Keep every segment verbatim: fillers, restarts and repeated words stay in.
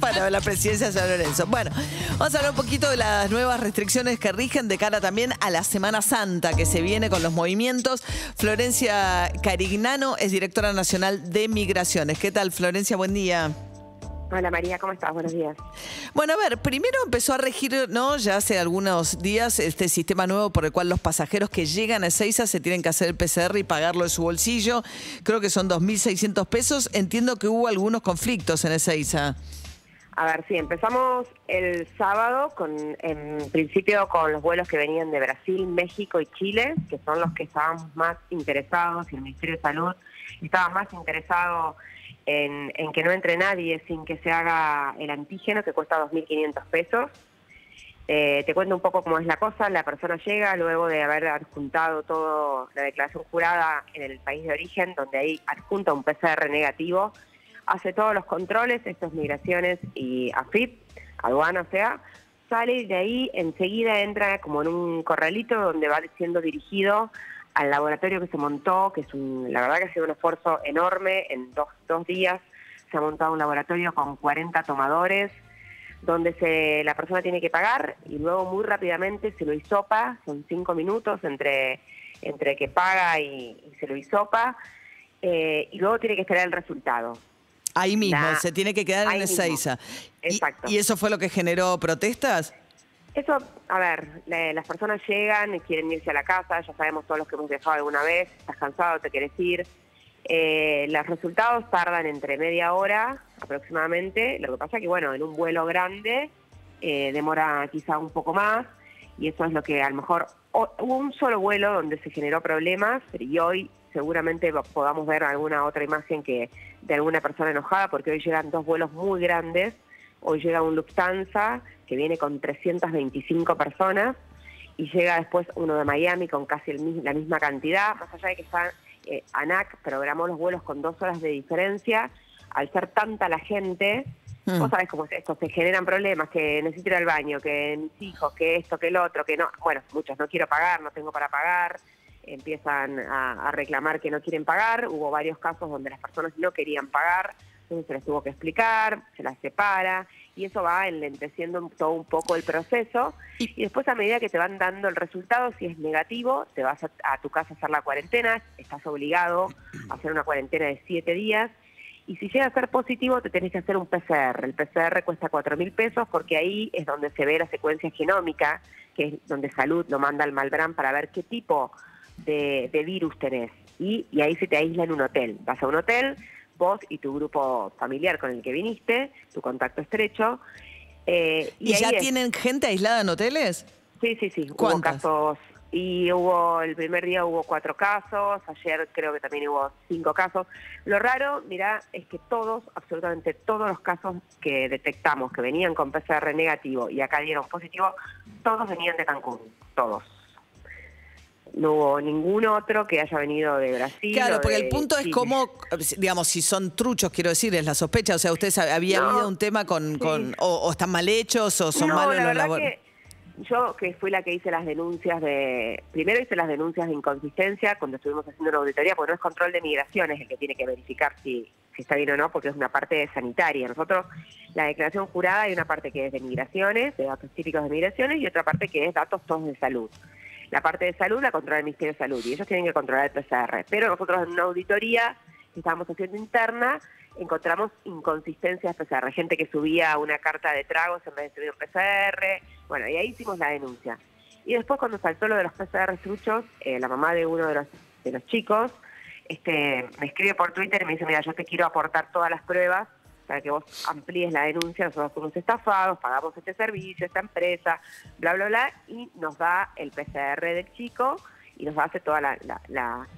Para la presidencia de San Lorenzo. Bueno, vamos a hablar un poquito de las nuevas restricciones que rigen de cara también a la Semana Santa que se viene con los movimientos. Florencia Carignano es directora nacional de Migraciones. ¿Qué tal, Florencia? Buen día. Hola María, ¿cómo estás? Buenos días. Bueno, a ver, primero empezó a regir, ¿no? Ya hace algunos días este sistema nuevo por el cual los pasajeros que llegan a Ezeiza se tienen que hacer el P C R y pagarlo de su bolsillo. Creo que son dos mil seiscientos pesos. Entiendo que hubo algunos conflictos en Ezeiza. A ver, sí, empezamos el sábado con, en principio con los vuelos que venían de Brasil, México y Chile, que son los que estábamos más interesados, y el Ministerio de Salud estaba más interesado en, en que no entre nadie sin que se haga el antígeno, que cuesta dos mil quinientos pesos. Eh, te cuento un poco cómo es la cosa. La persona llega luego de haber adjuntado toda la declaración jurada en el país de origen, donde ahí adjunta un P C R negativo, hace todos los controles, esto es Migraciones y A F I P, aduana, o sea, sale y de ahí enseguida entra como en un corralito donde va siendo dirigido al laboratorio que se montó, que es un, la verdad que ha sido un esfuerzo enorme, en dos, dos días se ha montado un laboratorio con cuarenta tomadores, donde se, la persona tiene que pagar y luego muy rápidamente se lo hisopa, son cinco minutos entre, entre que paga y, y se lo hisopa, eh, y luego tiene que esperar el resultado. Ahí mismo, nah, se tiene que quedar en Ezeiza. Exacto. ¿Y, ¿Y eso fue lo que generó protestas? Eso, a ver, le, las personas llegan y quieren irse a la casa, ya sabemos todos los que hemos viajado alguna vez, estás cansado, te querés ir. Eh, los resultados tardan entre media hora aproximadamente, lo que pasa que, bueno, en un vuelo grande eh, demora quizá un poco más, y eso es lo que a lo mejor o, hubo un solo vuelo donde se generó problemas, y hoy seguramente podamos ver alguna otra imagen que de alguna persona enojada, porque hoy llegan dos vuelos muy grandes, hoy llega un Lufthansa que viene con trescientas veinticinco personas y llega después uno de Miami con casi el, la misma cantidad, más allá de que está, eh, ANAC programó los vuelos con dos horas de diferencia, al ser tanta la gente, mm. vos sabés cómo es esto, se generan problemas, que necesito ir al baño, que mis hijos, que esto, que el otro, que no, bueno, muchos no quiero pagar, no tengo para pagar, empiezan a, a reclamar que no quieren pagar, hubo varios casos donde las personas no querían pagar, entonces se les tuvo que explicar, se las separa, y eso va enlenteciendo todo un poco el proceso, y después a medida que te van dando el resultado, si es negativo, te vas a, a tu casa a hacer la cuarentena, estás obligado a hacer una cuarentena de siete días, y si llega a ser positivo te tenés que hacer un P C R, el P C R cuesta cuatro mil pesos porque ahí es donde se ve la secuencia genómica, que es donde Salud lo manda al Malbrán para ver qué tipo De, de virus tenés, y, y ahí se te aísla en un hotel, vas a un hotel, vos y tu grupo familiar con el que viniste, tu contacto estrecho. Eh, ¿Y, ¿Y ahí ya es. Tienen gente aislada en hoteles? Sí, sí, sí, ¿cuántos? Hubo casos, y hubo, el primer día hubo cuatro casos, ayer creo que también hubo cinco casos. Lo raro, mirá, es que todos, absolutamente todos los casos que detectamos, que venían con P C R negativo y acá dieron positivo, todos venían de Cancún, todos. No hubo ningún otro que haya venido de Brasil. Claro, porque el punto es cómo, digamos, si son truchos, quiero decir, es la sospecha. O sea, ¿ustedes había no, habido un tema con, con sí. o, o están mal hechos o son no, malos en los labores? Yo, que fui la que hice las denuncias de... Primero hice las denuncias de inconsistencia cuando estuvimos haciendo una auditoría, porque no es control de migraciones el que tiene que verificar si, si está bien o no, porque es una parte sanitaria. Nosotros, la declaración jurada, hay una parte que es de migraciones, de datos típicos de migraciones, y otra parte que es datos todos de salud. La parte de salud la controla el Ministerio de Salud y ellos tienen que controlar el P C R. Pero nosotros en una auditoría que estábamos haciendo interna encontramos inconsistencias del P C R. Gente que subía una carta de tragos en vez de subir un P C R. Bueno, y ahí hicimos la denuncia. Y después cuando saltó lo de los P C R truchos, eh, la mamá de uno de los, de los chicos este, me escribe por Twitter y me dice, mira, yo te quiero aportar todas las pruebas para que vos amplíes la denuncia, nosotros somos estafados, pagamos este servicio, esta empresa, bla, bla, bla, y nos da el P C R del chico y nos hace toda la, la, la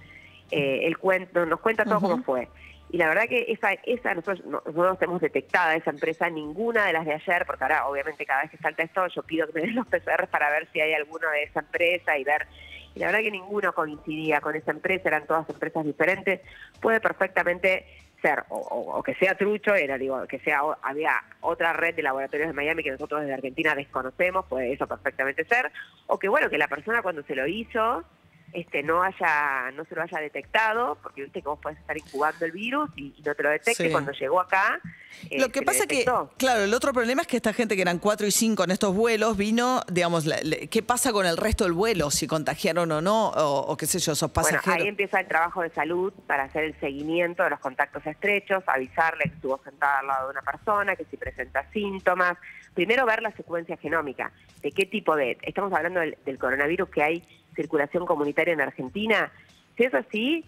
eh, el cuento, nos cuenta todo cómo fue. Y la verdad que esa, esa nosotros no nosotros tenemos detectada esa empresa, ninguna de las de ayer, porque ahora obviamente cada vez que salta esto yo pido que me den los P C R para ver si hay alguno de esa empresa y ver... Y la verdad que ninguno coincidía con esa empresa, eran todas empresas diferentes, puede perfectamente... ser, o, o, o que sea trucho, era digo que sea o, había otra red de laboratorios de Miami que nosotros desde Argentina desconocemos, puede eso perfectamente ser, o que bueno, que la persona cuando se lo hizo, este no haya no se lo haya detectado, porque viste que vos podés estar incubando el virus y, y no te lo detecte. Sí. Cuando llegó acá, eh, lo que pasa es que, claro, el otro problema es que esta gente que eran cuatro y cinco en estos vuelos vino, digamos, la, la, ¿qué pasa con el resto del vuelo? Si contagiaron o no, o, o qué sé yo, esos pasajeros. Bueno, ahí empieza el trabajo de salud para hacer el seguimiento de los contactos estrechos, avisarle que estuvo sentada al lado de una persona, que si presenta síntomas. Primero ver la secuencia genómica, de qué tipo de... Estamos hablando del, del coronavirus que hay circulación comunitaria en Argentina. Si es así,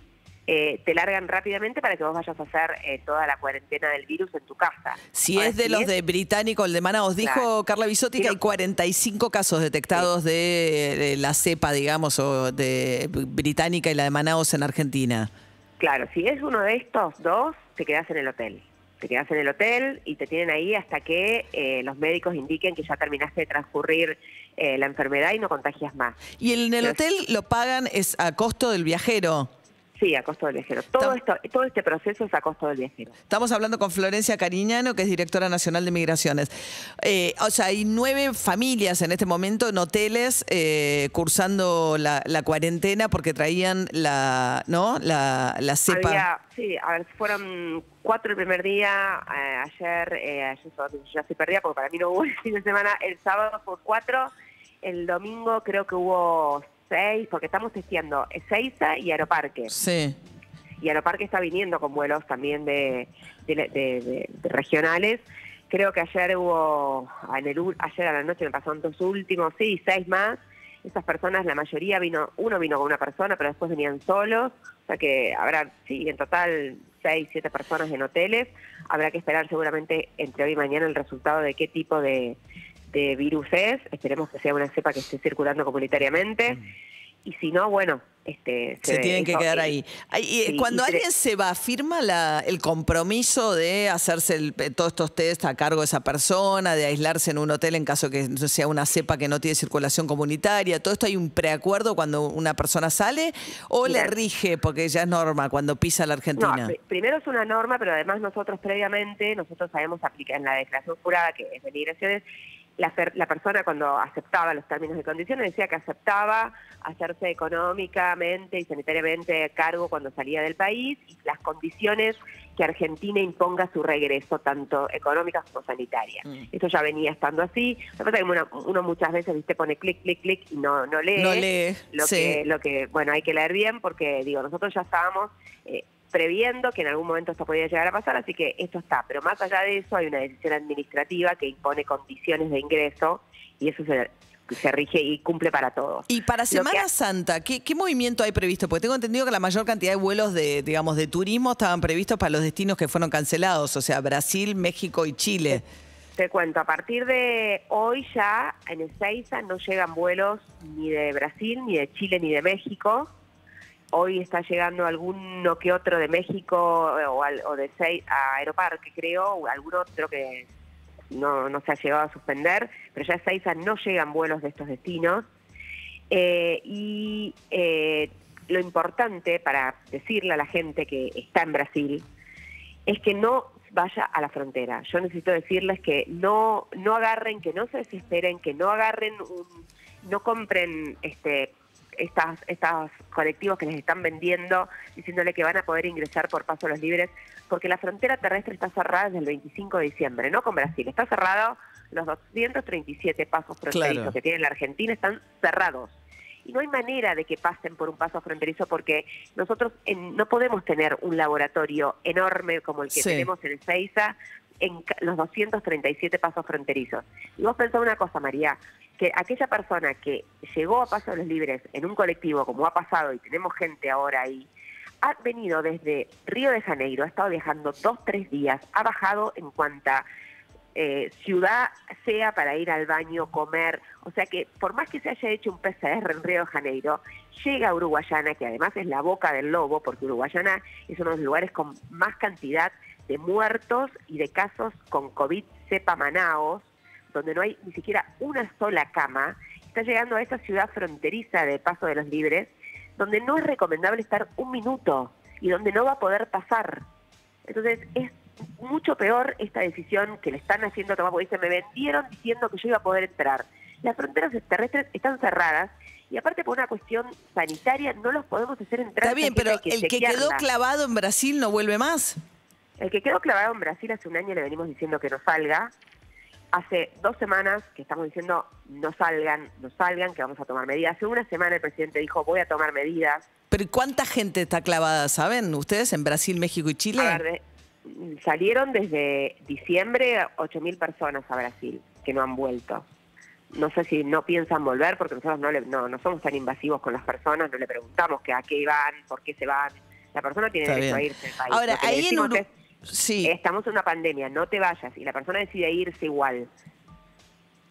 eh, te largan rápidamente para que vos vayas a hacer eh, toda la cuarentena del virus en tu casa. Si Ahora, es de si los es... de británico, el de Manaos, dijo claro. Carla Bisotti, sí, que hay cuarenta y cinco casos detectados sí. de, de la cepa, digamos, o de británica y la de Manaos en Argentina. Claro, si es uno de estos dos, te quedás en el hotel. Te quedás en el hotel y te tienen ahí hasta que eh, los médicos indiquen que ya terminaste de transcurrir eh, la enfermedad y no contagias más. ¿Y en el Pero hotel es... lo pagan es a costo del viajero? Sí, a costo del viajero. Todo, esto, todo este proceso es a costo del viajero. Estamos hablando con Florencia Carignano, que es directora nacional de Migraciones. Eh, o sea, hay nueve familias en este momento en hoteles eh, cursando la, la cuarentena porque traían la, ¿no? la, la cepa. Había, sí, a ver, fueron cuatro el primer día, eh, ayer, eh, ayer ya se perdía porque para mí no hubo el fin de semana, el sábado fue cuatro, el domingo creo que hubo seis, porque estamos testeando Ezeiza y Aeroparque. Sí. Y Aeroparque está viniendo con vuelos también de, de, de, de, de regionales. Creo que ayer hubo, en el, ayer a la noche me pasaron dos últimos, sí, seis más. Esas personas, la mayoría vino, uno vino con una persona, pero después venían solos. O sea que habrá, sí, en total seis, siete personas en hoteles. Habrá que esperar seguramente entre hoy y mañana el resultado de qué tipo de... de virus es, esperemos que sea una cepa que esté circulando comunitariamente, y si no, bueno, este se, se tienen que quedar ahí. ahí sí, cuando alguien tre... se va, ¿firma la, el compromiso de hacerse el, todos estos test a cargo de esa persona, de aislarse en un hotel en caso que sea una cepa que no tiene circulación comunitaria? ¿Todo esto hay un preacuerdo cuando una persona sale o Mirá. le rige, porque ya es norma cuando pisa la Argentina? No, primero es una norma, pero además nosotros previamente, nosotros sabemos aplicar en la declaración jurada, que es de Migraciones, La, la persona cuando aceptaba los términos y condiciones decía que aceptaba hacerse económicamente y sanitariamente cargo cuando salía del país y las condiciones que Argentina imponga a su regreso, tanto económicas como sanitarias. Mm. Eso ya venía estando así. Lo que pasa es que uno, uno muchas veces viste pone clic, clic, clic y no, no lee. No lee, lo sí. que, lo que, bueno, hay que leer bien porque, digo, nosotros ya estábamos... Eh, previendo que en algún momento esto podía llegar a pasar, así que esto está. Pero más allá de eso, hay una decisión administrativa que impone condiciones de ingreso y eso se, se rige y cumple para todos. Y para Semana ha... Santa, ¿qué, ¿qué movimiento hay previsto? Porque tengo entendido que la mayor cantidad de vuelos de, digamos, de turismo estaban previstos para los destinos que fueron cancelados, o sea, Brasil, México y Chile. Te, te cuento, a partir de hoy ya en Ezeiza no llegan vuelos ni de Brasil, ni de Chile, ni de México. Hoy está llegando alguno que otro de México o, al, o de seis, a Aeroparque, creo, o algún otro que no, no se ha llegado a suspender, pero ya a Ezeiza no llegan vuelos de estos destinos. Eh, y eh, lo importante para decirle a la gente que está en Brasil es que no vaya a la frontera. Yo necesito decirles que no, no agarren, que no se desesperen, que no agarren, un, no compren... este Estas, estos colectivos que les están vendiendo, diciéndole que van a poder ingresar por Paso de los Libres, porque la frontera terrestre está cerrada desde el veinticinco de diciembre, no con Brasil. Está cerrado, los doscientos treinta y siete pasos fronterizos claro. que tiene la Argentina están cerrados. Y no hay manera de que pasen por un paso fronterizo porque nosotros en, no podemos tener un laboratorio enorme como el que sí. tenemos en Ezeiza, en los doscientos treinta y siete pasos fronterizos. Y vos pensás una cosa, María, que aquella persona que llegó a Paso de los Libres en un colectivo, como ha pasado, y tenemos gente ahora ahí, ha venido desde Río de Janeiro, ha estado viajando dos, tres días, ha bajado en cuanta eh, ciudad sea para ir al baño, comer, o sea que por más que se haya hecho un P C R en Río de Janeiro, llega a Uruguayana, que además es la boca del lobo, porque Uruguayana es uno de los lugares con más cantidad de muertos y de casos con COVID cepa Manaos, donde no hay ni siquiera una sola cama, está llegando a esta ciudad fronteriza de Paso de los Libres, donde no es recomendable estar un minuto y donde no va a poder pasar. Entonces es mucho peor esta decisión que le están haciendo tomar, porque dicen, me vendieron diciendo que yo iba a poder entrar. Las fronteras terrestres están cerradas Y aparte por una cuestión sanitaria no los podemos hacer entrar. Está bien, pero que el que quedó clavado en Brasil no vuelve más. El que quedó clavado en Brasil hace un año le venimos diciendo que no salga. Hace dos semanas que estamos diciendo no salgan, no salgan, que vamos a tomar medidas. Hace una semana el presidente dijo voy a tomar medidas. Pero ¿y cuánta gente está clavada, saben ustedes, en Brasil, México y Chile? A ver, de, salieron desde diciembre ocho mil personas a Brasil que no han vuelto. No sé si no piensan volver, porque nosotros no, le, no, no somos tan invasivos con las personas, no le preguntamos que a qué van, por qué se van. La persona tiene derecho a irse del país. Ahora, ahí en Uruguay... Sí. Estamos en una pandemia, no te vayas, y la persona decide irse igual.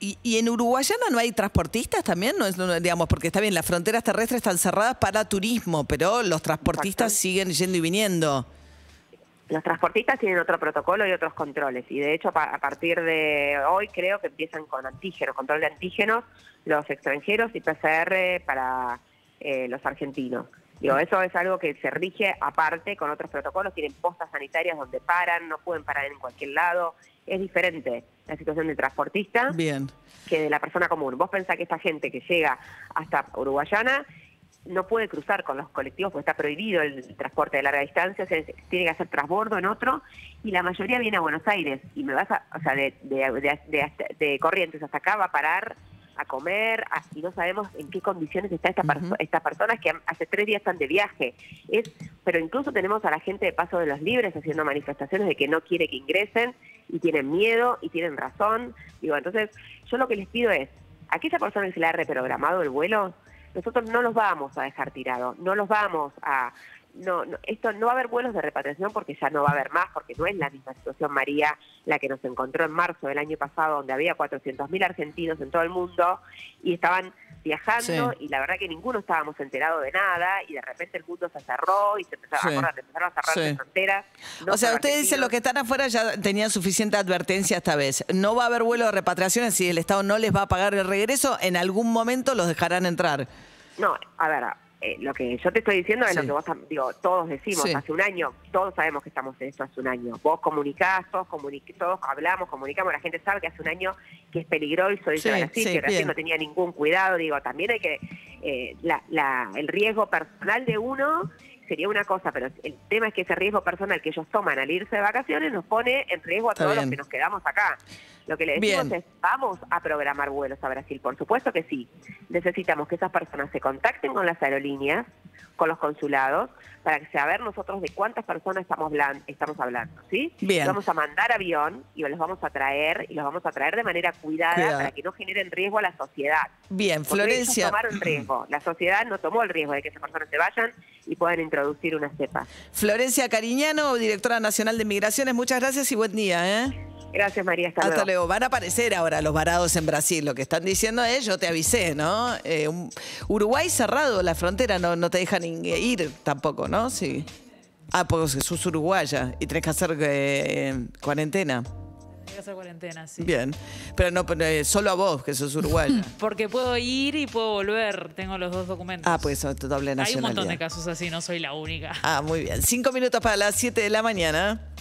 ¿Y, y en Uruguayana no hay transportistas también? No, es, no, digamos, porque está bien, las fronteras terrestres están cerradas para turismo, pero los transportistas Exacto. siguen yendo y viniendo. Los transportistas tienen otro protocolo y otros controles, y de hecho a partir de hoy creo que empiezan con antígenos, control de antígenos, los extranjeros y P C R para eh, los argentinos. Digo, eso es algo que se rige aparte con otros protocolos, tienen postas sanitarias donde paran, no pueden parar en cualquier lado. Es diferente la situación del transportista Bien. que de la persona común. Vos pensás que esta gente que llega hasta Uruguayana no puede cruzar con los colectivos porque está prohibido el transporte de larga distancia, o sea, tiene que hacer transbordo en otro, y la mayoría viene a Buenos Aires, y me vas a, o sea, de, de, de, de, de Corrientes hasta acá va a parar a comer, y no sabemos en qué condiciones está esta perso- estas personas que hace tres días están de viaje. Es, pero incluso tenemos a la gente de Paso de los Libres haciendo manifestaciones de que no quiere que ingresen, y tienen miedo, y tienen razón. Digo, entonces, yo lo que les pido es, a aquella persona que se le ha reprogramado el vuelo, nosotros no los vamos a dejar tirados, no los vamos a... No, no, esto no va a haber vuelos de repatriación porque ya no va a haber más, porque no es la misma situación, María, la que nos encontró en marzo del año pasado, donde había cuatrocientos mil argentinos en todo el mundo y estaban viajando, sí. y la verdad que ninguno estábamos enterados de nada, y de repente el mundo se cerró y se empezaron, sí. acordate, empezaron a cerrar sí. las fronteras. No o sea, ustedes dicen los que están afuera ya tenían suficiente advertencia esta vez. No va a haber vuelo de repatriación, si el Estado no les va a pagar el regreso, en algún momento los dejarán entrar. No, a ver... Eh, lo que yo te estoy diciendo es sí. lo que vos, digo, todos decimos sí. hace un año, todos sabemos que estamos en esto hace un año. Vos comunicás, todos, comunic todos hablamos, comunicamos, la gente sabe que hace un año que es peligroso irse sí, a Brasil, sí, que Brasil no tenía ningún cuidado. Digo, también hay que, eh, la, la, el riesgo personal de uno sería una cosa, pero el tema es que ese riesgo personal que ellos toman al irse de vacaciones nos pone en riesgo a Está todos bien. los que nos quedamos acá. Lo que le decimos Bien. es, vamos a programar vuelos a Brasil, por supuesto que sí. Necesitamos que esas personas se contacten con las aerolíneas, con los consulados, para que saber nosotros de cuántas personas estamos hablando, estamos hablando, ¿sí? Bien. Vamos a mandar avión y los vamos a traer, y los vamos a traer de manera cuidada Cuidado. para que no generen riesgo a la sociedad. Bien, Florencia. Porque ellos tomaron riesgo. La sociedad no tomó el riesgo de que esas personas se vayan y puedan introducir una cepa. Florencia Carignano, directora nacional de Migraciones, muchas gracias y buen día, ¿eh? Gracias, María. Hasta, hasta luego. luego. Van a aparecer ahora los varados en Brasil. Lo que están diciendo es, yo te avisé, ¿no? Eh, un, Uruguay cerrado, la frontera no, no te dejan ir tampoco, ¿no? Sí. Ah, porque sos uruguaya y tenés que hacer eh, cuarentena. Tenés que hacer cuarentena, sí. Bien. Pero no pero, eh, solo a vos, que sos uruguaya. Porque puedo ir y puedo volver. Tengo los dos documentos. Ah, pues sos doble nacionalidad. Hay un montón de casos así, no soy la única. Ah, muy bien. Cinco minutos para las siete de la mañana.